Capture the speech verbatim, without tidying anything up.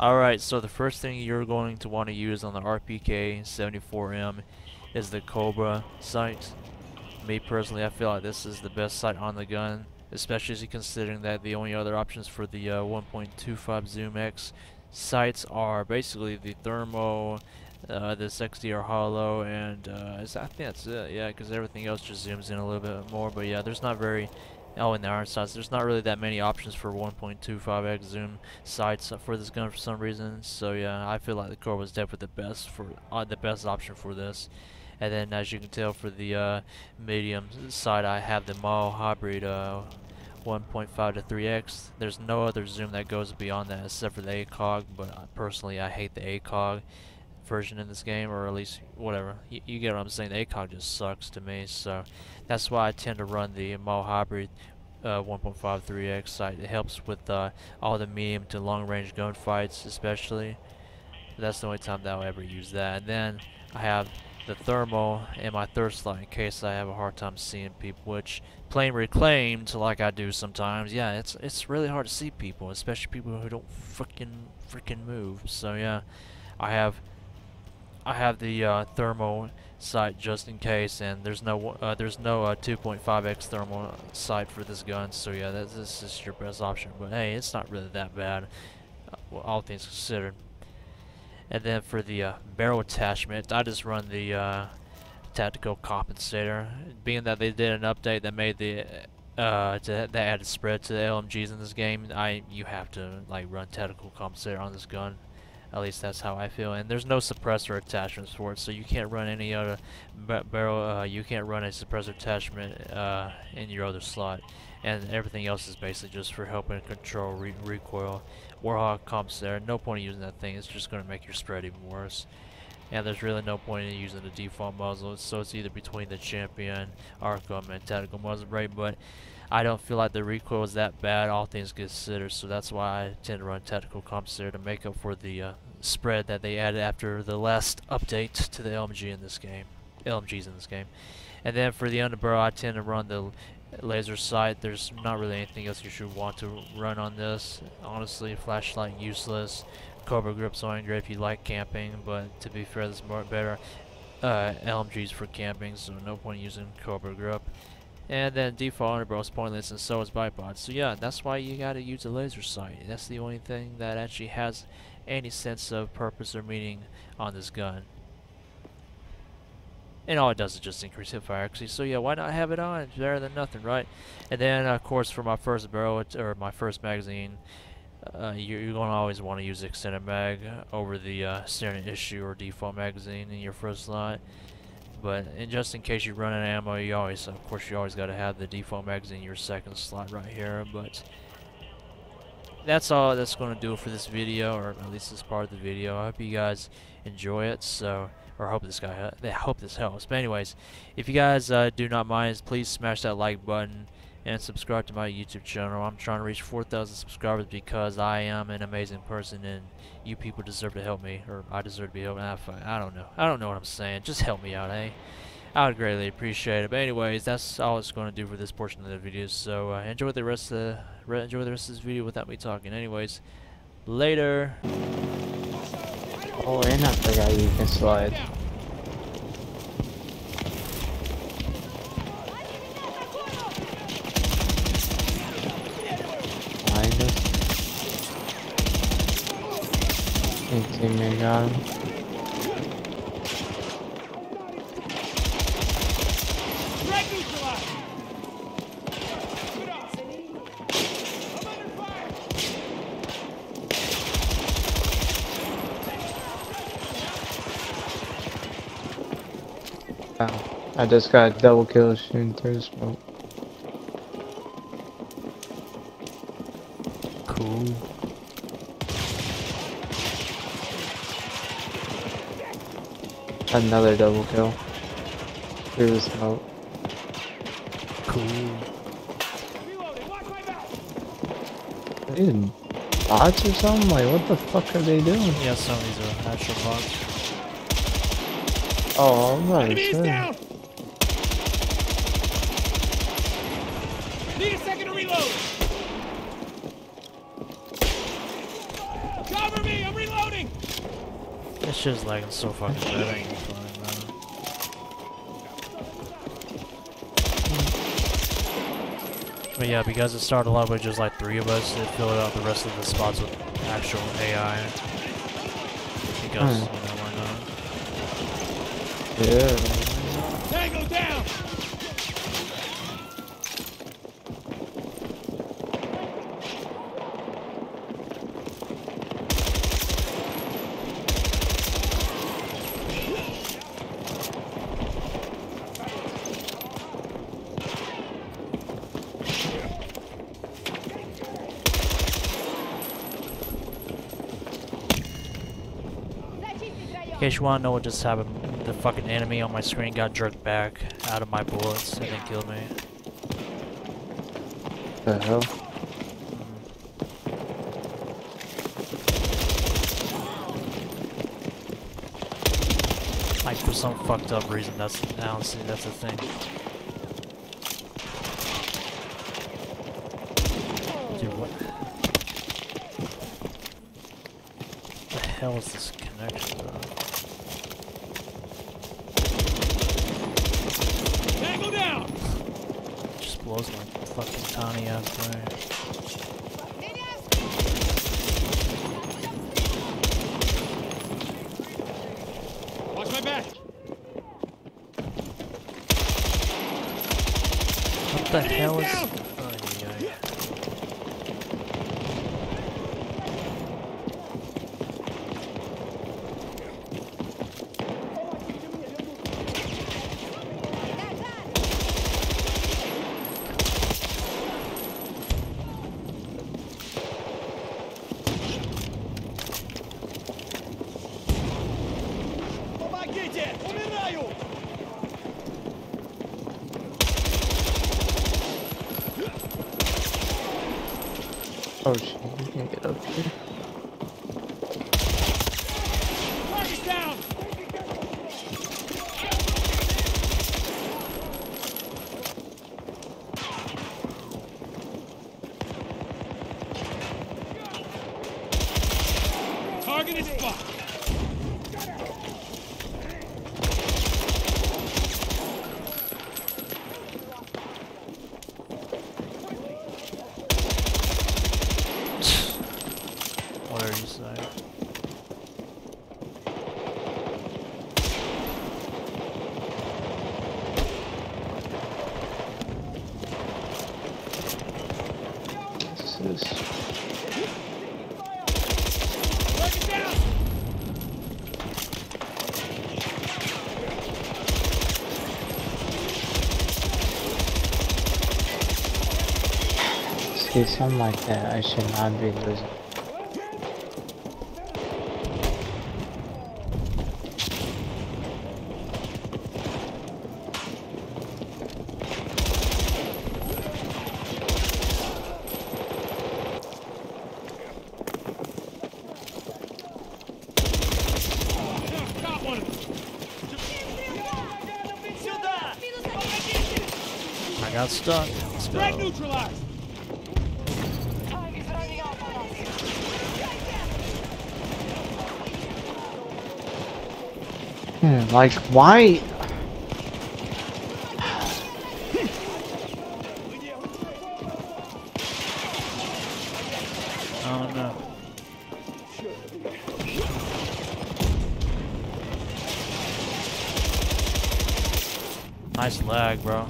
Alright, so the first thing you're going to want to use on the R P K seventy-four M is the Cobra sight. Me personally, I feel like this is the best sight on the gun, especially considering that the only other options for the uh, one point two five Zoom X sights are basically the thermo, uh, this X D R Holo, and uh, I think that's it, yeah, because everything else just zooms in a little bit more. But yeah, there's not very... Oh, and the iron sights. There's not really that many options for one point two five X zoom sights for this gun for some reason. So yeah, I feel like the Cobra was definitely the best for uh, the best option for this. And then, as you can tell, for the uh, medium sight, I have the M O L hybrid uh, one point five to three X. There's no other zoom that goes beyond that except for the ACOG. But I, personally, I hate the ACOG version in this game, or at least whatever. Y you get what I'm saying. The ACOG just sucks to me, so that's why I tend to run the M O L hybrid uh, one point five three X sight. It helps with uh, all the medium to long range gunfights, especially. That's the only time that I'll ever use that. And then I have the thermal and my third slot in case I have a hard time seeing people, which playing reclaimed like I do sometimes, yeah, it's it's really hard to see people, especially people who don't freaking freaking move. So yeah, I have. I have the uh, thermal sight just in case, and there's no uh, there's no uh, two point five X thermal sight for this gun, so yeah, that's, this is your best option. But hey, it's not really that bad, uh, well, all things considered. And then for the uh, barrel attachment, I just run the uh, tactical compensator, being that they did an update that made the uh, to, that added spread to the L M Gs in this game. I you have to like run tactical compensator on this gun. At least that's how I feel, and there's no suppressor attachments for it, so you can't run any other ba barrel. Uh, you can't run a suppressor attachment uh, in your other slot, and everything else is basically just for helping control re recoil. Warhawk comps there. No point in using that thing. It's just going to make your spread even worse. And there's really no point in using the default muzzle, so it's either between the Champion, Arkham, and tactical muzzle brake. But I don't feel like the recoil is that bad, all things considered, so that's why I tend to run tactical comps there to make up for the uh, spread that they added after the last update to the L M G in this game, L M Gs in this game. And then for the underbarrel, I tend to run the laser sight. There's not really anything else you should want to run on this. Honestly, flashlight useless. Cobra grips on great if you like camping, but to be fair, this is more better uh, L M Gs for camping, so no point in using Cobra grip. And then default underbarrel is pointless, and so is bite pod. So yeah, that's why you gotta use a laser sight. That's the only thing that actually has any sense of purpose or meaning on this gun. And all it does is just increase hip fire accuracy. So yeah, why not have it on? It's better than nothing, right? And then of course for my first barrel or my first magazine, uh, you're, you're gonna always want to use extended mag over the uh, standard issue or default magazine in your first slot. But and just in case you run out of ammo, you always, of course, you always got to have the default magazine in your second slot right here. But that's all that's going to do it for this video, or at least this part of the video. I hope you guys enjoy it. So, or I hope this guy, I hope this helps. But anyways, if you guys uh, do not mind, please smash that like button and subscribe to my YouTube channel. I'm trying to reach four thousand subscribers because I am an amazing person, and you people deserve to help me, or I deserve to be helped. I don't know. I don't know what I'm saying. Just help me out, eh? I would greatly appreciate it. But anyways, that's all it's going to do for this portion of the video. So uh, enjoy the rest of the re enjoy the rest of this video without me talking. Anyways, later. Oh, and I forgot you can slide. Me gun. Oh, I just got a double kill shooting through the smoke. Cool. Another double kill. Through the smoke. Cool. Dude, bots or something? Like, what the fuck are they doing? Yeah, some of these are actual bots. Oh, I'm not sure. Need a second to reload! Cover me! I'm This shit's lagging so fucking bad, I ain't even playing, man. But yeah, because it started a lot with just like three of us, it filled out the rest of the spots with actual A I. Because, hmm. you know, why not? Yeah. Tango down! In case you want to know what just happened, the fucking enemy on my screen got jerked back out of my bullets and it killed me. The hell? Mm. Like for some fucked up reason, that's honestly that's the thing. Dude, what the hell is this connection, bro? Blows my fucking tiny ass brain. Watch my back. What the hell is? Oh, Oh shit, you can't get up here. Target down! Target is blocked. See, something like that, I should not be losing. I got stuck. Let's go. Drag neutralized. Hmm, like, why? Oh no. Nice lag, bro.